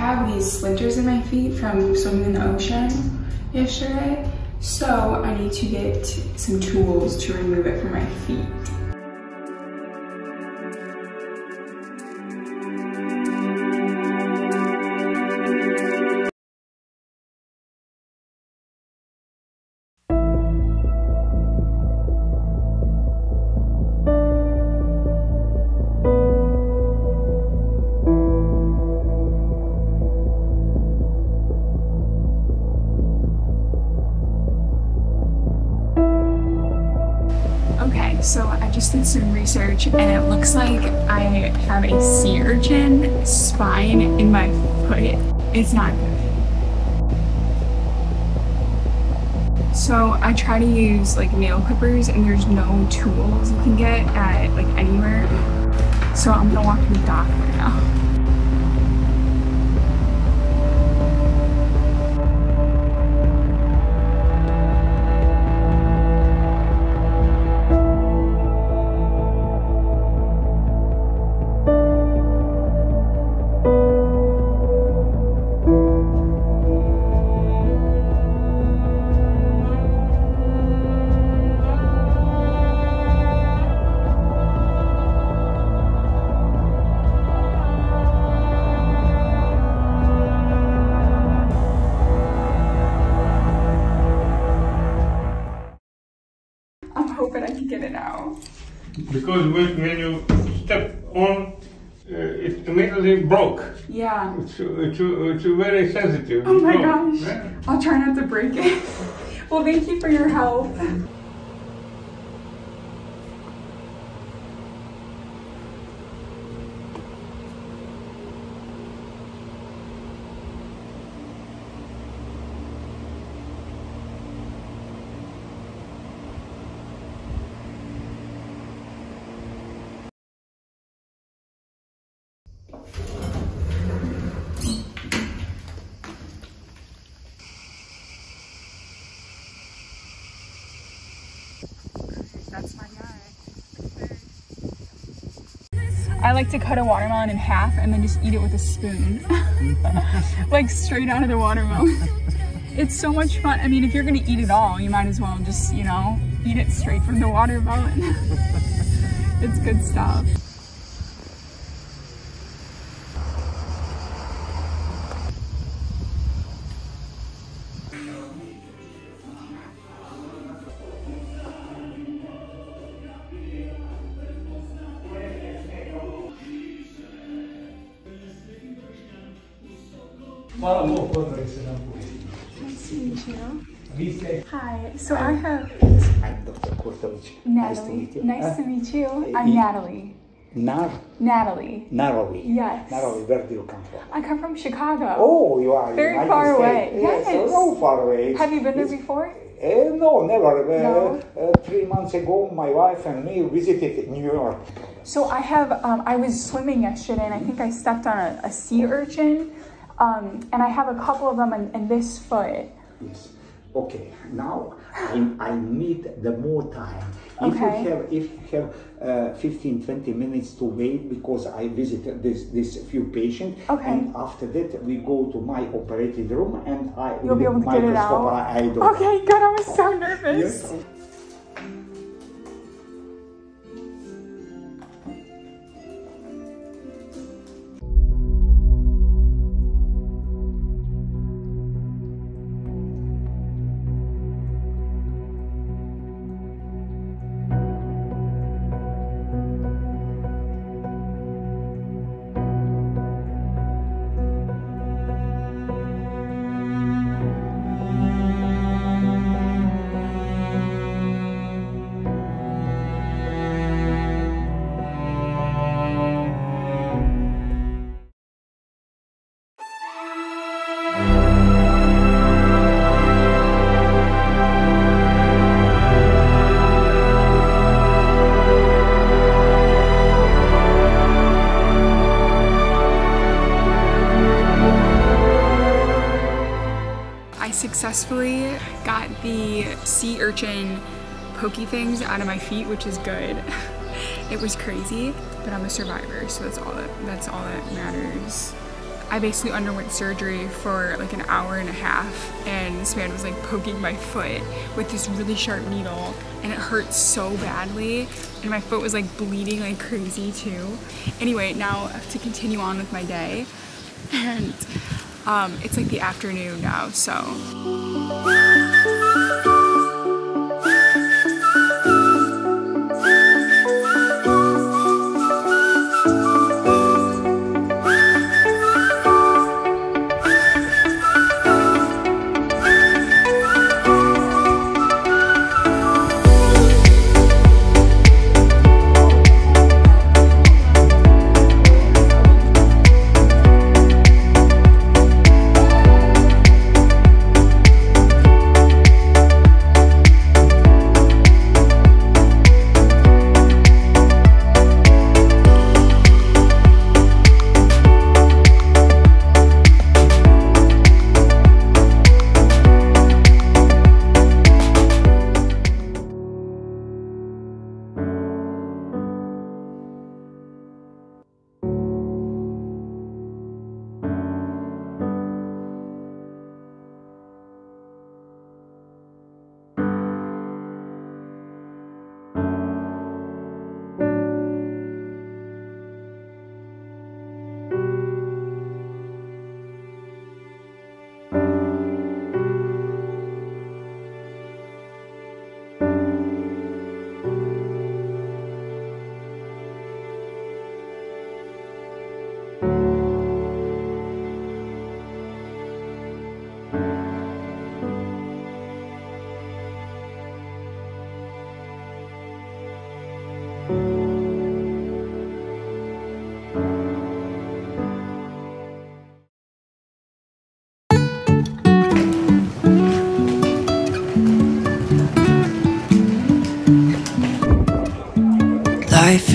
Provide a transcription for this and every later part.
have these splinters in my feet from swimming in the ocean yesterday, so I need to get some tools to remove it from my feet. So I just did some research and it looks like I have a sea urchin spine in my foot. It's not good. So I try to use like nail clippers and there's no tools you can get at like anywhere. So I'm gonna walk to the doctor now. But I can get it out. Because when you step on, it immediately broke. Yeah. It's very sensitive. Oh my gosh. Yeah. I'll try not to break it. Well, thank you for your help. That's my guy. I like to cut a watermelon in half and then just eat it with a spoon. Like straight out of the watermelon. It's so much fun. I mean, if you're gonna eat it all, you might as well just, you know, eat it straight from the watermelon. It's good stuff. Nice to meet you. Hi, so I have... I'm Dr. Kortovic. Natalie. Nice to meet you. I'm Natalie. Natalie. Natalie. Yes. Natalie, where do you come from? I come from Chicago. Oh, you are. Very far away. Yes. So far away. Have you been there before? No, never. No? 3 months ago, my wife and me visited New York. So I have, I was swimming yesterday and I think I stepped on a sea urchin. And I have a couple of them in this foot. Yes. Okay. Now I need the more time. If okay. If you have 15-20 minutes to wait, because I visited this few patients. Okay. And after that we go to my operating room and I will be able to get it out. Okay. God, I was so nervous. Yes. Successfully got the sea urchin pokey things out of my feet, which is good. It was crazy, but I'm a survivor, so that's all that matters. I basically underwent surgery for like an hour and a half, and this man was like poking my foot with this really sharp needle, and it hurt so badly, and my foot was like bleeding like crazy too. Anyway, now I have to continue on with my day, and it's like the afternoon now, so. Life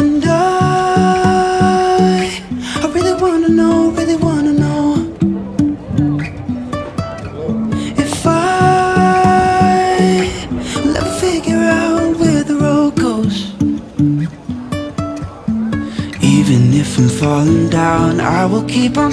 And I really wanna know, really wanna know, if I will ever figure out where the road goes. Even if I'm falling down, I will keep on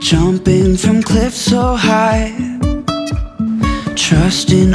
Jumping from cliffs so high, trusting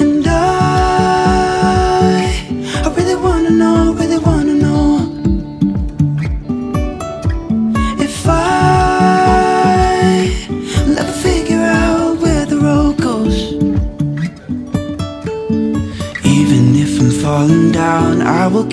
And I really wanna know, if I will ever figure out where the road goes. Even if I'm falling down, I will